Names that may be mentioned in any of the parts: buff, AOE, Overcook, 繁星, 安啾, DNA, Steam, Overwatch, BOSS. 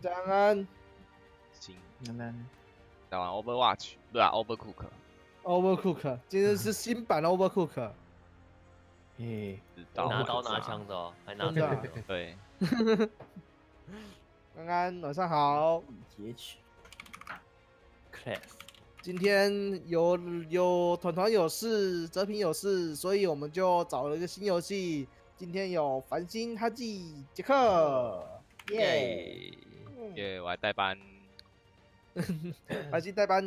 Jangan. Sing. Jangan. 打完 Overwatch， 对啊 ，Overcook。Overcook， 今天是新版 Overcook。诶，拿刀拿枪的哦，还拿这个。对。安安，晚上好。截取。Class。今天有团团有事，哲平有事，所以我们就找了一个新游戏。今天有繁星、哈记、杰克。耶！耶，我还代班。 还是代班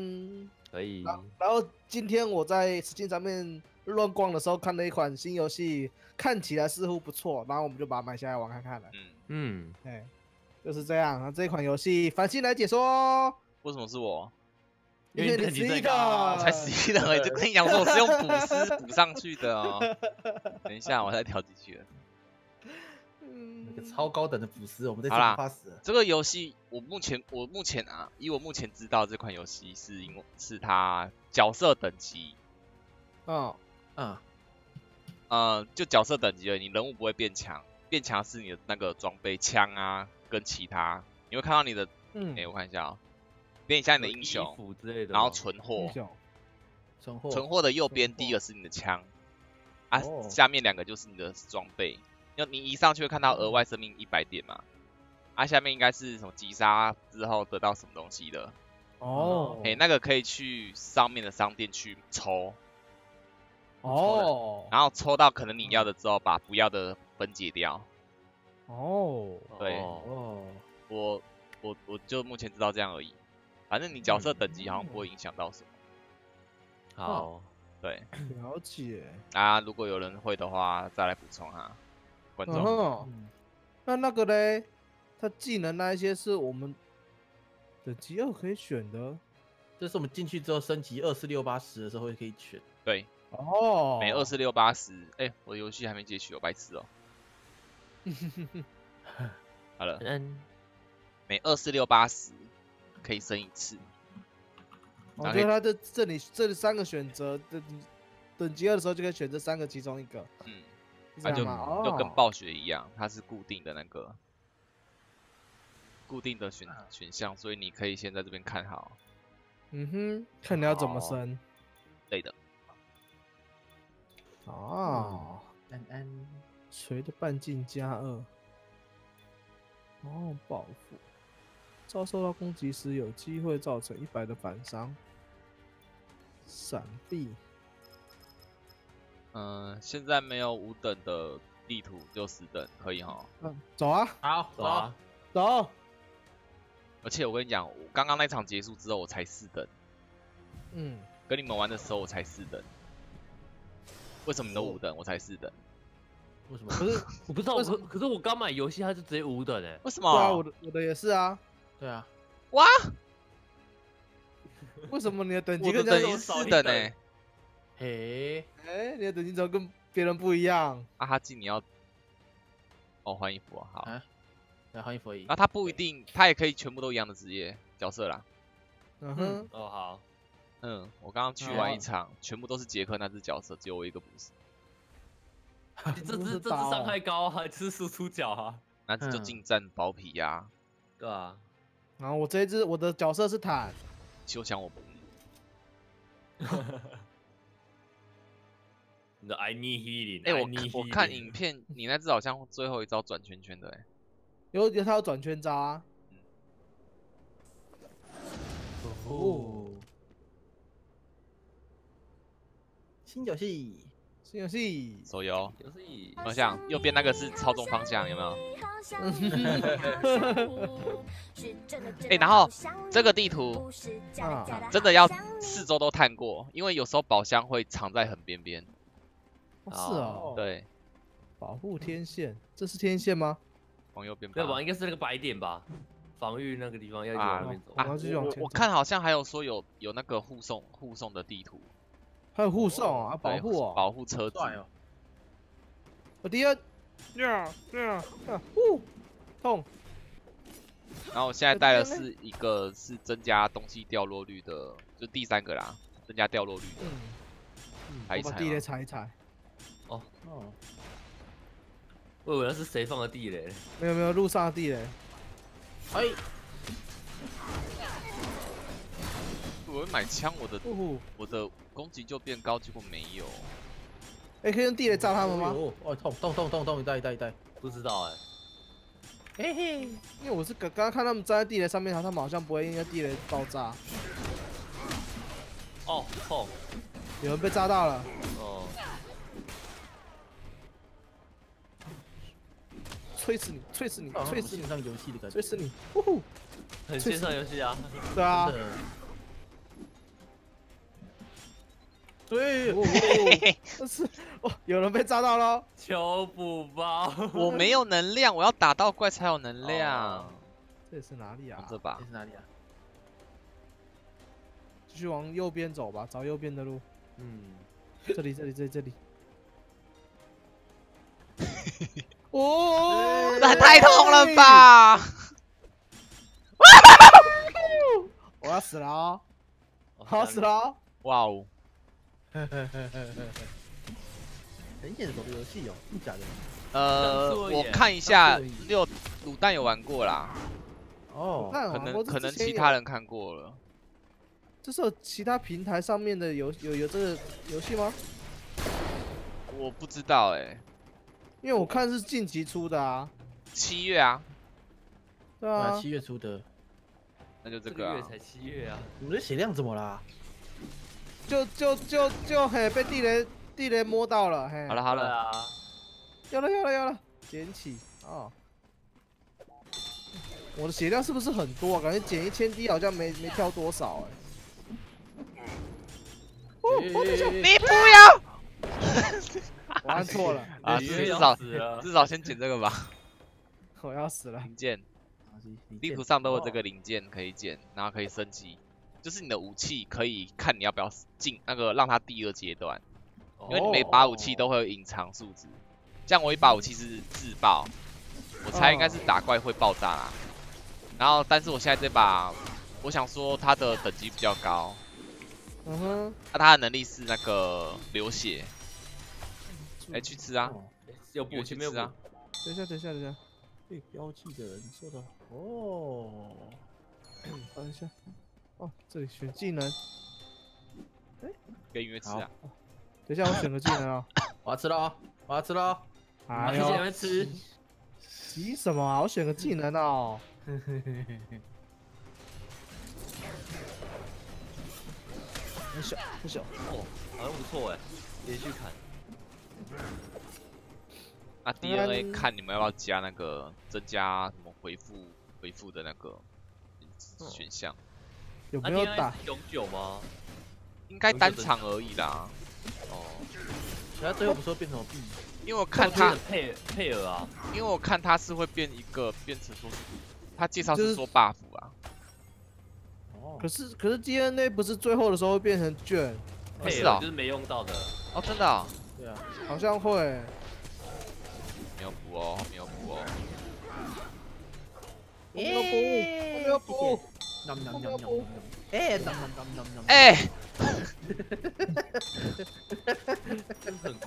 可以。然后今天我在Steam上面乱逛的时候，看了一款新游戏，看起来似乎不错，然后我们就把它买下来玩看看了。嗯嗯，就是这样。那这款游戏，繁星来解说。为什么是我？因为你是一个，我才11人而已，就跟你讲说我是用补尸补上去的哦。等一下，我再调进去了。 那个超高等的腐蚀，我们在这怕死了。这个游戏，我目前啊，以我目前知道这款游戏是因为是它角色等级，就角色等级而已，你人物不会变强，变强是你的那个装备枪啊跟其他，你会看到你的，我看一下哦，变一下你的英雄，衣服之类的，然后存货，存货的右边第一个是你的枪，啊，下面2个就是你的装备。 你移上去会看到额外生命100点嘛？啊，下面应该是什么击杀之后得到什么东西的？哦，哎，那个可以去上面的商店去抽。哦。然后抽到可能你要的之后，把不要的分解掉。哦。对。哦。我就目前知道这样而已。反正你角色等级好像不会影响到什么。好。对。了解。啊，如果有人会的话，再来补充哈。 观众，那个嘞，他技能那一些是我们等级2可以选的，这是我们进去之后升级24、6、80的时候可以选。对，哦，每24、6、80，哎，我的游戏还没截取，我白痴哦。好了，每24、6、80可以升1次。我觉得他这3个选择等级2的时候就可以选择3个其中1个。嗯。 那、啊、就跟暴雪一样，它是固定的那个固定的选项，所以你可以先在这边看好。嗯哼，看你要怎么升。对的。哦，安安，锤的半径+2。哦，报复，遭受到攻击时有机会造成100的反伤。闪避。 现在没有5等的地图，就10等可以齁。嗯，走啊！好，走啊，走。而且我跟你讲，我刚刚那场结束之后，我才4等。嗯。跟你们玩的时候，我才4等。为什么你都5等，我才4等？为什么？可是我不知道，可是我刚买游戏，它就直接5等哎。为什么？对啊，我的也是啊。对啊。哇！为什么你的等级跟人家4等哎？ 嘿，哎，你的等级怎么跟别人不一样？啊哈记，你要哦换衣服啊，好，来换衣服而已。那他不一定，他也可以全部都一样的职业角色啦。嗯哼，哦好，嗯，我刚刚去玩一场，全部都是杰克那只角色，只有我一个不是。这只伤害高啊，这是输出角啊，那只就近战薄皮呀。对啊，然后我这一只我的角色是坦，休想我。 你的 I need healing。哎，我看影片，你那只好像最后一招转圈圈的哎，有他有转圈招啊。哦，新游戏，手游。我想右边那个是操纵方向，有没有？哎，然后这个地图真的要4周都探过，因为有时候宝箱会藏在很边边。 是哦，对，保护天线，这是天线吗？往右边，对吧？应该是那个白点吧，防御那个地方要往那边走。啊，我看好像还有说有那个护送的地图，还有护送啊，保护哦，保护车子。我第二，痛。然后我现在带的是一个是增加东西掉落率的，就第3个啦，增加掉落率的。我把地雷踩一踩。 哦，我以为那是谁放的地雷？没有没有，路上的地雷。哎，我买枪，我的攻击就变高，结果没有。哎，可以用地雷炸他们吗？哦，痛痛痛痛痛！一袋，不知道哎。嘿嘿，因为我是刚刚看他们站在地雷上面，他们好像不会因为地雷爆炸。哦，痛！有人被炸到了。哦。 吹死你！吹死你！吹死你！上游戏的感觉，吹死你！呼呼，很线上游戏啊，对啊，对，但是哦，有人被炸到了，求补包，我没有能量，我要打到怪才有能量。这是哪里啊？这吧，这是哪里啊？继续往右边走吧，找右边的路。嗯，这里。 哦，那太痛了吧！我要死了哦！我要死了哦！哇哦！很眼熟的游戏哦，真假的？我看一下，卤蛋有玩过啦。哦，可能其他人看过了。这是有其他平台上面的有这个游戏吗？我不知道哎。 因为我看是近期出的啊，7月啊，对啊，7月出的，那就这个啊，才7月啊，你们的血量怎么啦？就嘿，被地雷摸到了嘿。好了啊，有了，捡起哦。我的血量是不是很多啊？感觉捡1000滴好像没跳多少哎。哦，你不要。 我按错了啊！至少先捡这个吧。我要死了。零件，地图上都有这个零件可以捡，然后可以升级，就是你的武器可以看你要不要进那个让它第二阶段，因为你每把武器都会有隐藏数值。像我一把武器是自爆，我猜应该是打怪会爆炸啦。然后，但是我现在这把，我想说它的等级比较高，嗯哼，那它的能力是那个流血。 哎，去吃啊！要不我去吃啊！等一下，被标记的人说的哦。等一下，哦，这里选技能。哎，给音乐吃啊！等一下，我选个技能啊！我要吃了啊！我要吃了啊！哎呦，你吃？急什么啊？我选个技能哦。很小，哦，好像不错哎，连续砍。 啊 ，DNA 看你们要不要加那个增加什么回复的那个选项？有没有打永久吗？应该单场而已啦。哦，他最后不是变成 B？ 因为我看他配额啊，因为我看他是会变一个变成说，他介绍是说 buff 啊。哦。可是 DNA 不是最后的时候会变成卷？配额就是没用到的。哦，真的啊。 对啊，好像会。没有补哦。我没有补。能。能。哎。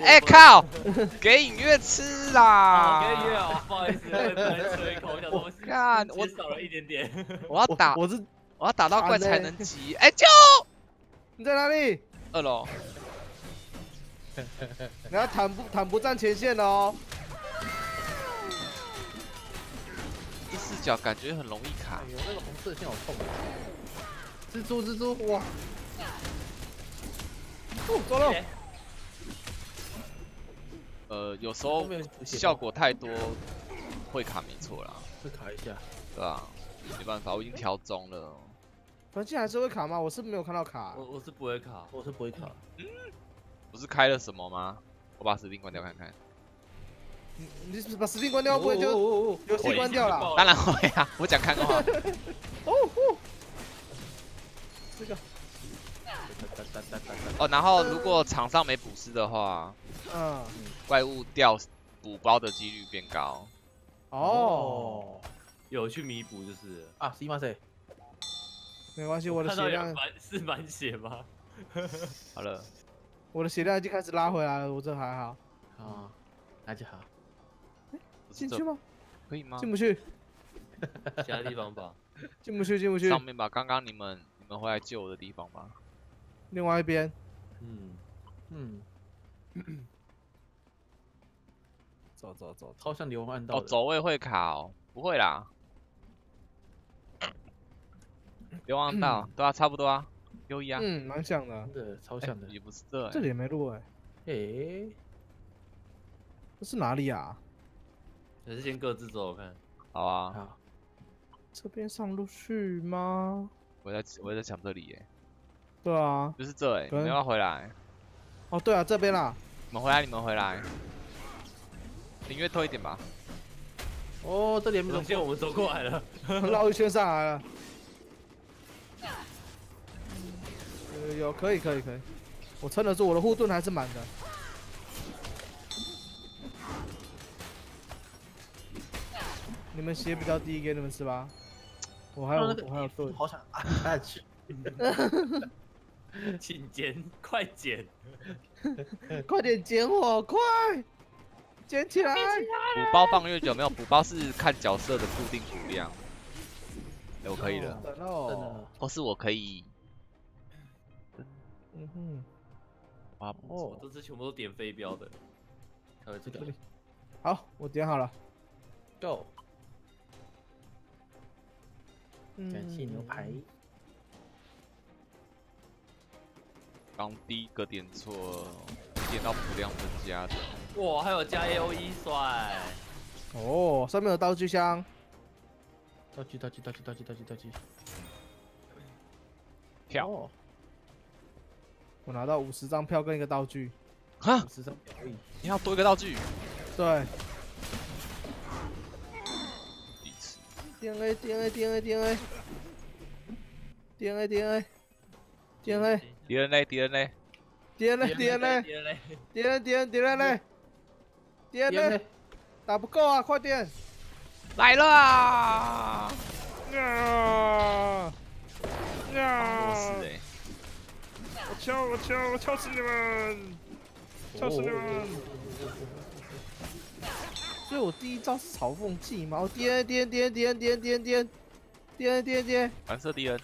哎靠！给影月吃啦！给影月啊，不好意思，我吹一口，我看我少了一点点。我要打到怪才能急。哎救！你在哪里？2楼。 你要坦不站前线哦！第4脚感觉很容易卡。哎呦，那个红色线好痛！蜘蛛，哇！哦，走了。有时候效果太多会卡，没错啦。会卡一下。对啊，没办法，我已经调中了。关键还是会卡吗？我是没有看到卡。我是不会卡。嗯。 不是开了什么吗？我把Steam关掉看看。你把Steam关掉，不会就游戏关掉了？当然会啊，我讲看话。哦。这个。哦，然后如果场上没补师的话，嗯，怪物掉补包的几率变高。哦。有去弥补就是啊，Steam谁？没关系，我的血量是满血吗？好了。 我的血量已经开始拉回来了，我这还好。啊，那就好。进去吗？可以吗？进不去。其他地方吧，进不去，进不去。上面吧，刚刚你们回来救我的地方吧。另外一边，走走走，超像流漫道。哦，走位会卡哦，不会啦。 流浪道，对啊，差不多啊，优异啊，蛮像的，真的超像的，也不是这，这里也没路哎，诶，这是哪里啊？还是先各自走看，好啊，好，这边上路去吗？我在想这里耶，对啊，就是这哎，你们要回来，哦对啊，这边啦，你们回来，宁愿拖一点吧，哦，这里也没走，我们走过来了，绕一圈上来了。 有可以，我撑得住，我的护盾还是满的。你们血比较低，给你们吃吧。我还有盾，好想按下去。请捡，快捡，快点捡我，快捡起来！补包放越久没有补包是看角色的固定补量。哎，我可以了，真的，或是我可以。 嗯哼，哇哦，这只全部都点飞镖的，还有这个，好，我点好了 ，Go， 感谢牛排，刚第一个点错，点到补量增加的，哇，还有加 AOE 帅，哦，上面有道具箱，道具，跳。哦 我拿到50张票跟一个道具，哈，50张票而已，你要多一个道具，对。DNA 打不够啊，快点，来啦！我敲死你们！敲死你们！所以我第一招是嘲讽计嘛，我点，蓝色敌人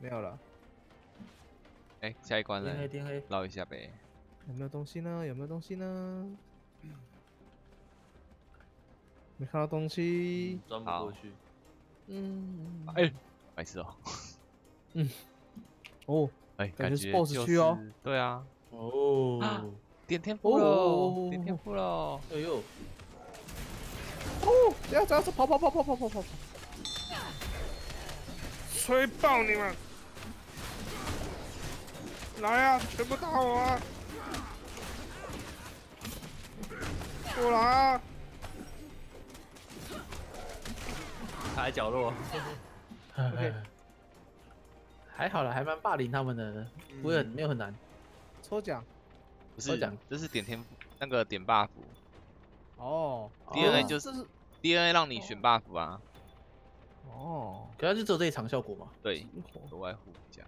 没有了。哎，下一关了，捞一下呗。有没有东西呢？没看到东西，钻不过去。哎，白痴哦。哦。 哎，感觉 BOSS 区哦，对啊，哦，点天赋喽，点天赋喽，哎呦，哦，这样子跑，吹爆你们！来啊，全部打我啊！过来啊！卡在角落。还好了，还蛮霸凌他们的，不会没有很难。抽奖，不是抽奖，这是点天那个点 buff。哦 ，DNA 就是 DNA 让你选 buff 啊。哦，可它就只有这一场效果嘛。对，额外护甲。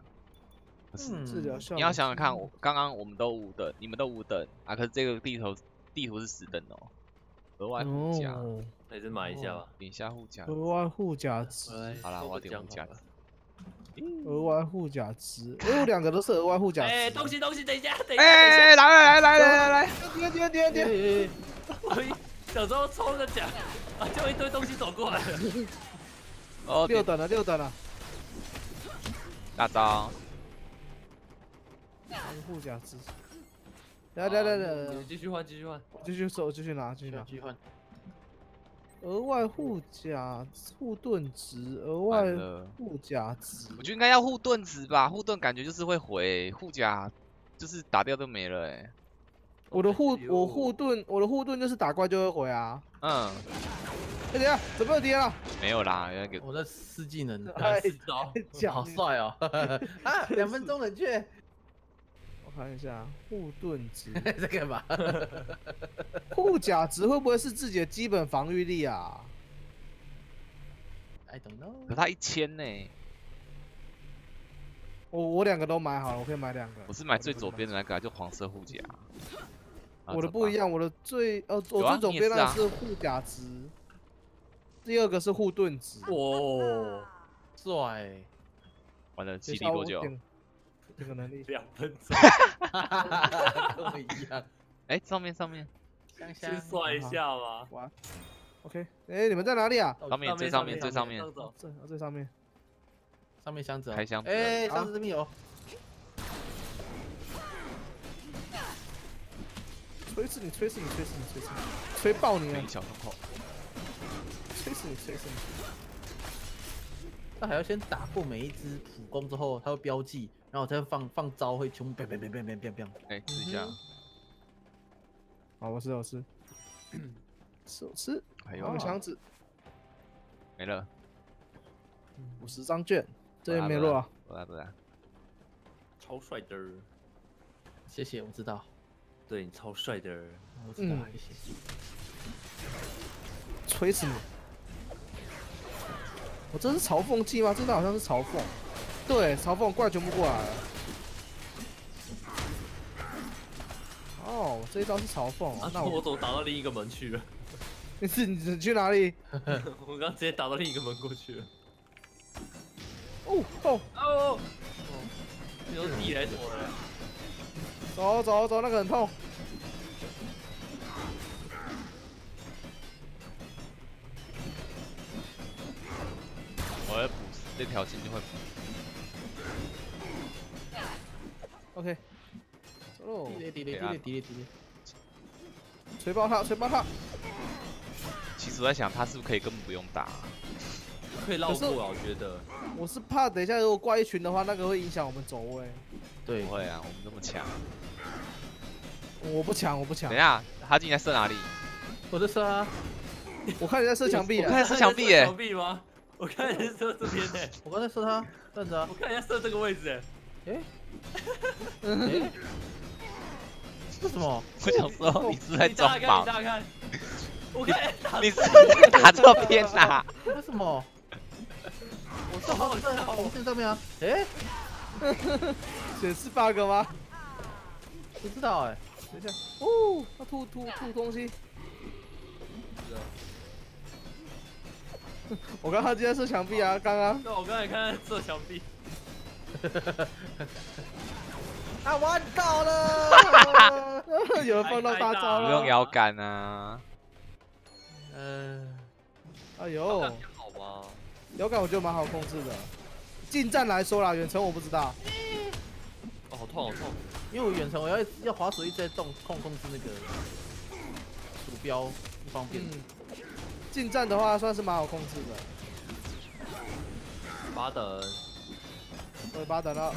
不是治疗效果。你要想想看，刚刚我们都5等，你们都5等啊，可是这个地图是10等哦。额外护甲，那就买一下吧，领一下护甲。额外护甲值，好啦，我要点护甲了。 额外护甲值，哎，我2个都是额外护甲值。哎，东西，等一下。哎，来，点。我小时候抽着奖，啊，就一堆东西走过来了。哦，6等了。大招。护甲值。来，继续换。继续拿。额外护甲、护盾值，额外护甲值，我觉得应该要护盾值吧，护盾感觉就是会回，护甲就是打掉都没了哎、欸。我的护盾就是打怪就会回啊。嗯。哎、欸、等下，怎么有敌人了？没有啦，原来给我在试技能，4招，好帅哦、喔！啊，2分钟冷却。我看一下护盾值在干嘛？护甲值会不会是自己的基本防御力啊 ？I don't know。可它1000呢、欸。我2个都买好了，我可以买2个。我是买最左边的那个、啊，就黄色护甲。我的不一样，我的最左边那个是护甲值。第二个是护盾值，哇，帅！完了，基地多久？这个能力2分钟，跟我一样。哎，上面，先帅一下吧。哇 ，OK， 哎，你们在哪里啊？上面，最上面。 上面箱子，开箱子，哎，箱子这边有，锤死你，锤爆你！小窗口，锤死你！那还要先打过每一只普攻之后，它会标记，然后再放招，会全部砰砰砰！哎，试一下。好，我吃，还有箱子，没了，50张券。 这边没落啊！不来，超帅的，谢谢，我知道，对你超帅的，我知道，谢谢，锤死你！我这是嘲讽技吗？真的好像是嘲讽，对，嘲讽怪全部过来了。哦，这一招是嘲讽啊！那我怎么打到另一个门去了？你去哪里？我刚直接打到另一个门过去了。 哦！你用地雷躲的。走，那个很痛。我要补这条线就会补。OK。走喽！地雷！锤爆他！其实我在想，他是不是可以根本不用打？ 可以绕过啊，我觉得。我是怕等一下如果挂一群的话，那个会影响我们走位。对，不会啊，我们这么强。我不抢。等一下，他今天射哪里？我在射啊。我看你在射墙壁。我看射墙壁耶。墙壁吗？我看你射这边耶。我刚才射他，站着啊。我看人家射这个位置耶。哎。为什么？我想说你是在装忙。你大看。我看你是在打这边啊？为什么？ 我正好在红线上面啊！哎，显示 bug 吗？不知道哎，等一下，哦，他吐东西。我刚刚今天射墙壁啊，刚。对，我刚才看射墙壁。啊，完到了！有人放到大招了。不用摇杆啊。哎呦。 摇杆我觉得蛮好控制的，近战来说啦，远程我不知道。哦，好痛！因为我远程我要滑鼠一直在动，控制那个鼠标不方便。近战的话算是蛮好控制的。8等，我8等了。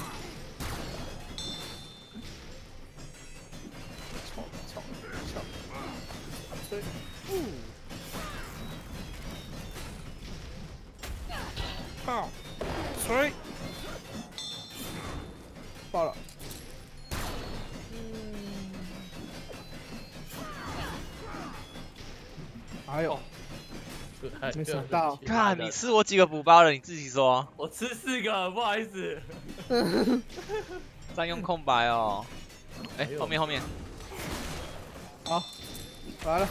操！对，锤，爆了！哎呦，没想到！看你吃我几个补包了，你自己说。我吃4个，不好意思。占用空白哦。哎，后面。好，来了。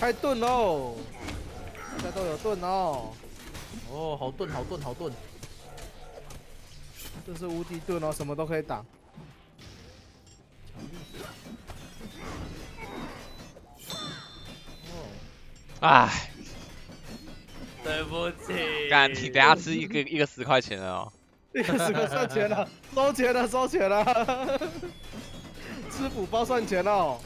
开盾喽！ 大家都有盾哦！哦，好盾！这是无敌盾哦，什么都可以挡。哎，对不起。干，你等下吃一个10块钱了哦。一个10块算钱了，收钱了。吃补包算钱哦。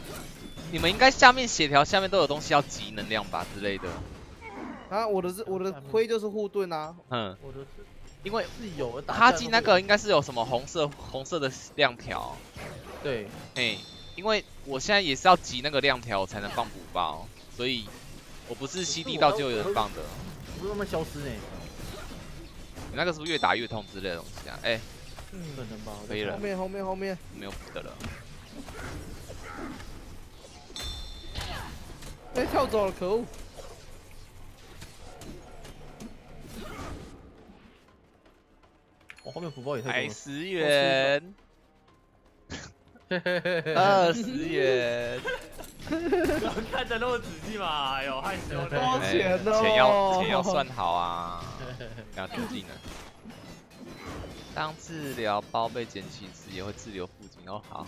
你们应该下面血条下面都有东西要集能量吧之类的。 啊，我的盔就是护盾啊，我的是，因为是有卡基那个应该是有什么红色的亮条，对，哎，因为我现在也是要集那个亮条才能放补包，所以我不是吸地到就有人放的，不是那么消失呢，你那个是不是越打越痛之类的东西啊？哎，可能吧，可以了，后面没有补的了，哎，跳走了，可恶。 我后面补包也太多了，10元，20元，不要看得那么仔细嘛，哎呦，害死我了！多钱哦！钱要算好啊，不要丢技能。当治疗包被捡起时，也会滞留附近哦。好，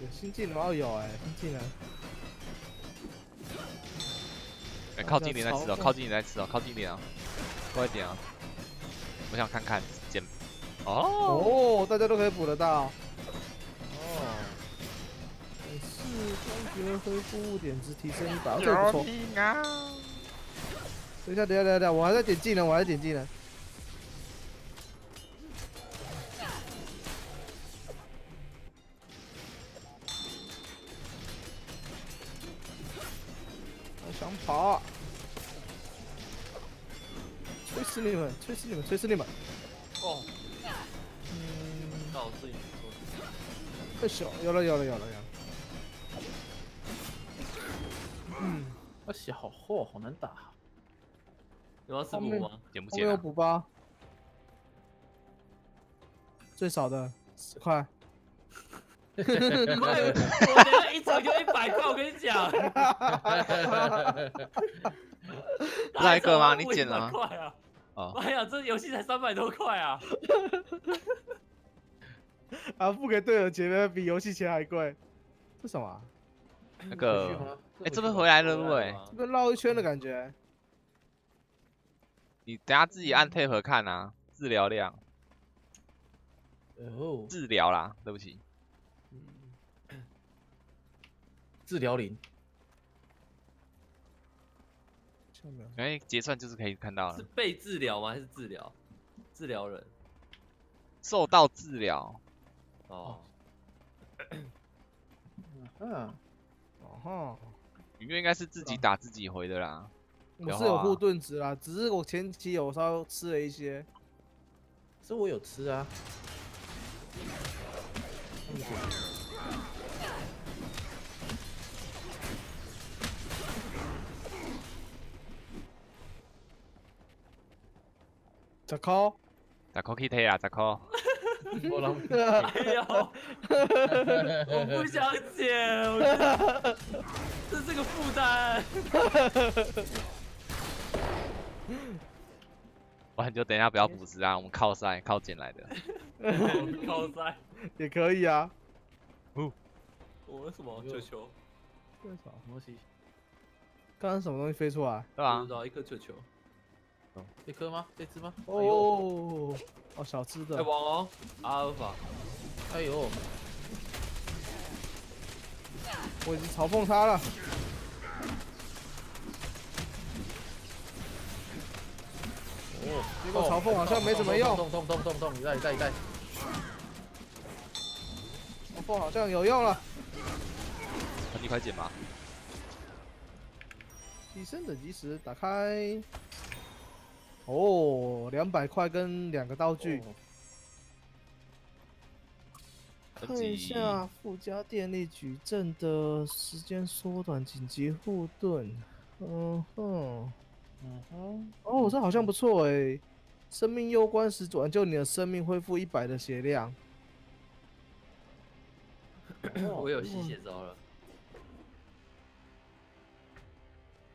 有新技能哦，有哎，新技能。 哎，靠近一点再吃哦！靠近一点再吃哦！靠近一点啊！快一点啊！我想看看捡哦，大家都可以补得到。哦，每次攻击恢复物点值提升100，这个不错。等一下，我还在点技能，想跑！锤死你们！锤死你们！锤死你们！哦，到自己做。太小，有了。嗯，我血好厚，好难打。有要自补吗？捡不捡？我有补吧。最少的10块。 快！我等下一场就100块，我跟你讲。来一个吗？你捡了吗？快啊！哦，妈呀，这游戏才300多块啊！啊，付给队友钱比游戏钱还贵。这什么？那个，哎，这边回来了路哎，这边绕一圈的感觉。你等下自己按配合看啊，治疗量。哦。治疗啦，对不起。 治疗零，哎，结算就是可以看到了。是被治疗吗？还是治疗？治疗人受到治疗。哦。嗯。哦。因为应该是自己打自己回的啦。我是有护盾值啦，只是我前期有稍微吃了一些。这我有吃啊。 10块，10块起退啊！10块，我浪费。哎呦，我不想捡，这是个负担。不然就等一下不要补时啊，我们靠塞靠捡来的。靠塞也可以啊。哦，我什么球球？这是什么东西？刚刚什么东西飞出来？对吧？不知道，一颗球球。 这颗吗？这只吗？哦，哦，小只的。哎，王哦，阿尔法。哎呦，我已经嘲讽他了。哦，这个嘲讽好像没什么用。动，一代。嘲讽好像有用了。你快捡吧。提升等级时打开。 哦，200块跟2个道具。看一下附加电力矩阵的时间缩短，紧急护盾。哦，这好像不错哎。生命攸关时挽救你的生命，恢复100的血量。我有吸血招了。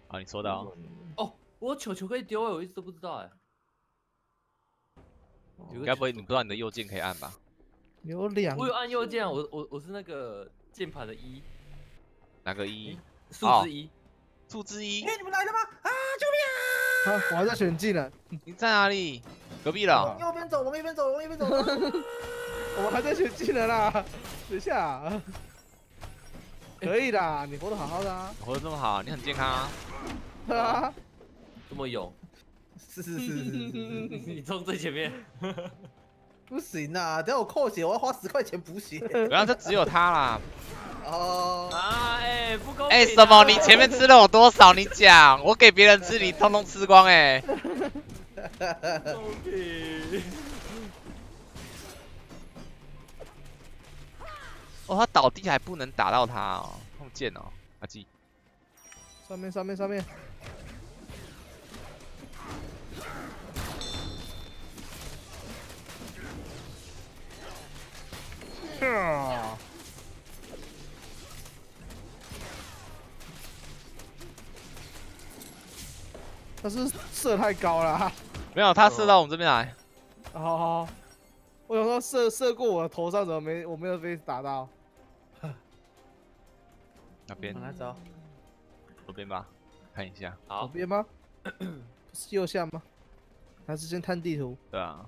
好，你说的哦。哦。 我球球可以丢哎，我一直都不知道哎。该不会你不知道你的右键可以按吧？有两，我有按右键，我是那个键盘的1，哪个1？数字1，数字1。哎，你们来了吗？啊，救命啊！我还在选技能。你在哪里？隔壁了。右边走，往右边走。我还在选技能啦，等一下。可以的，你活得好好的啊。活得这么好，你很健康啊。对啊。 这么勇，是，你冲最前面，不行啊！等下我扣血，我要花10块钱补血。然后这只有他啦。哦啊哎，不公平！哎，什么？你前面吃了我多少？你讲，我给别人吃，你通通吃光哎。公平。哦，他倒地还不能打到他哦，好贱哦，阿基。上面。可是射太高了、啊。没有，他射到我们这边来。哦，我想说射过我的头上，怎么没我没有被打到？那边。往哪走？左边吧，看一下。好。左边吗？是右下吗？还是先探地图？对啊。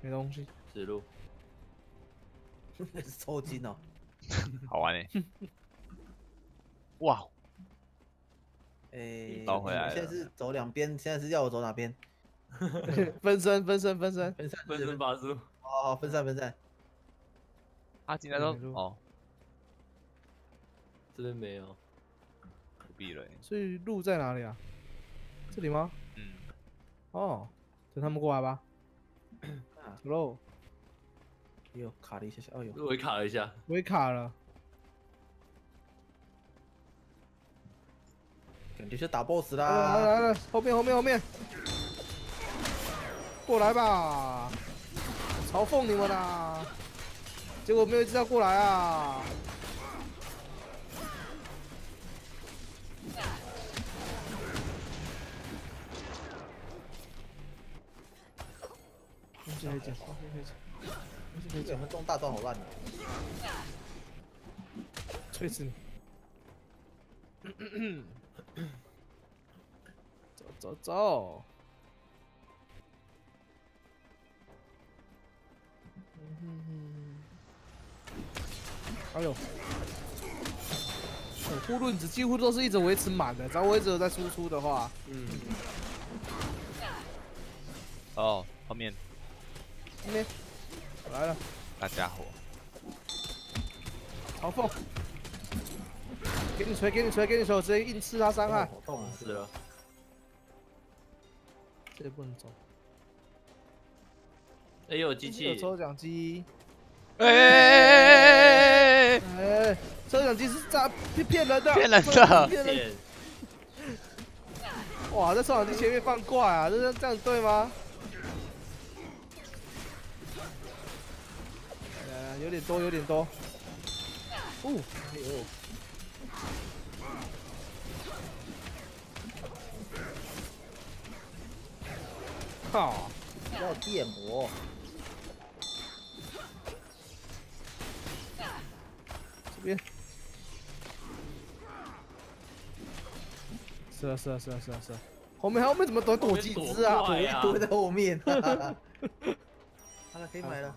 没东西。指路。抽筋哦。好玩哎、欸！哇，哎，倒回来了。现在是走两边，现在是要我走哪边？分身法术。哦，分散。啊，进来喽！哦，这边没有，不必了。所以路在哪里啊？这里吗？嗯。哦，等他们过来吧。走喽。又卡了一下下，哦呦！我也卡了一下，我也卡了，感觉是打 boss 啦！来，后面，过来吧！嘲讽你们啦！结果没有一只要过来啊！继续。这我们中大招好烂的，锤死你！走！哎呦，守护论子几乎都是一直维持满的，只要我一直有在输出的话，嗯。哦，后面。来了，大家伙！嘲讽，给你锤，我直接硬吃他伤害。我痛死了，这也不能走。哎，有机器，有抽奖机。哎，抽奖机是诈骗人的。哇，在抽奖机前面放怪啊，这样对吗？有点多。哦，哎呦！靠！要电魔！这边。是啊。后面怎么躲几只啊？躲在后面。哈哈。好了，可以买了。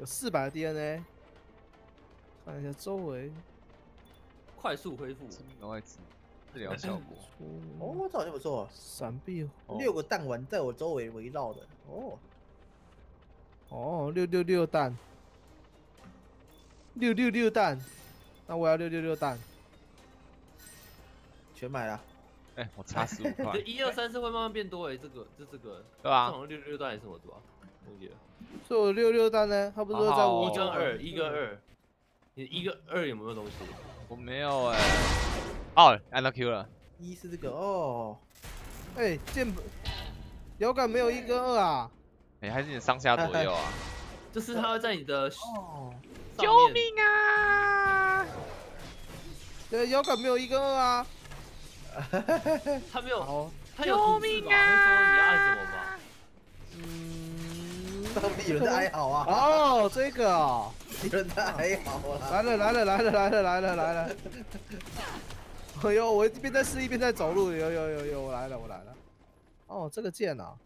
有400的 DNA， 看一下周围，快速恢复，治疗效果。哦，这好像不错。闪避，6个弹丸在我周围围绕的。哦，666弹，666弹，那我要666弹，全买了。哎，我差15块。这1、2、3、4会慢慢变多哎，这个，对吧？666弹也是我多。所以我666弹呢？他不是在我1跟2，你1跟2有没有东西？我没有哎。哦，按到 Q 了。1是这个哦。哎，键盘摇杆没有1跟2啊。哎，还是你上下左右啊？就是它会在你的。哦。救命啊！对，摇杆没有1跟2啊。他没有。救命啊！你要按什么吧？到底有人在哀嚎啊！哦，这个哦，有人在哀嚎啊！来了！哎呦，我一边在试一边在走路，有，我来了！哦，这个剑啊！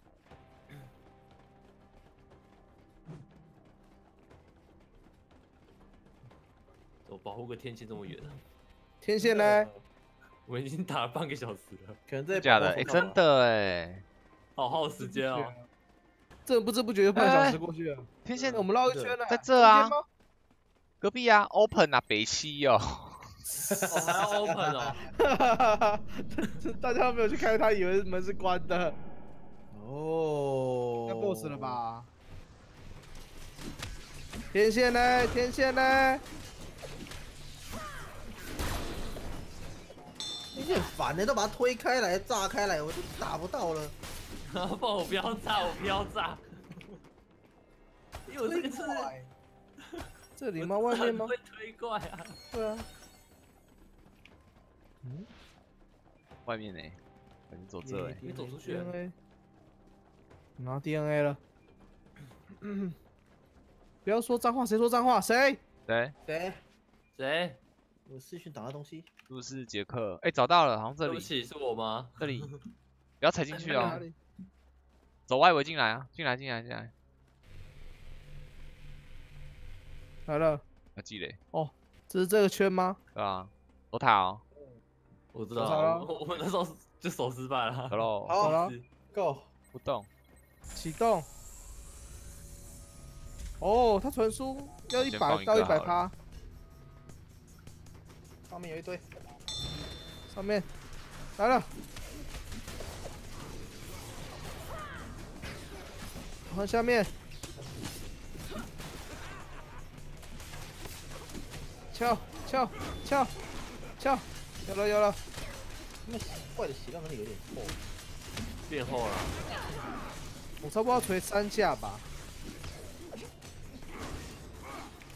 我保护个天线这么远，天线呢？我已经打了半个小时了，可能这假的，哎，真的哎，好耗时间哦。 这不知不觉就半小时过去了。天线，我们绕一圈了，在这啊，隔壁啊 ，open 啊，北西哦，还要 open 哦，大家都没有去开，他以为门是关的。哦，那 boss 了吧？天线呢？你很烦的，都把它推开来、炸开来，我就打不到了。 放我不要炸，因为我这个是这里吗？外面吗？会推怪啊！对啊。嗯，外面哎、欸，我已经走这哎、欸，你走出去了， DNA, 拿 DNA 了。嗯，不要说脏话，谁说脏话？谁？我视讯打的东西。是不是杰克？哎、欸，找到了，好像这里。对不起，是我吗？这里，不要踩进去哦。走外围进来啊！进来。来了。啊，积累。哦，这是这个圈吗？对啊，守塔哦。我知道了，我们那时候就手失败了。Hello， 好了 ，Go， 不动，启动。哦，他传输要100到100%。上面有一堆，上面来了。看下面，敲，有了，那坏的血量可能有点厚，变厚了。我差不多要锤3下吧。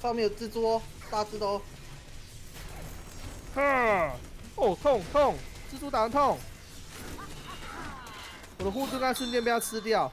上面有蜘蛛哦，大蜘蛛。哈，哦痛，蜘蛛打得痛，我的护盾那瞬间被它吃掉。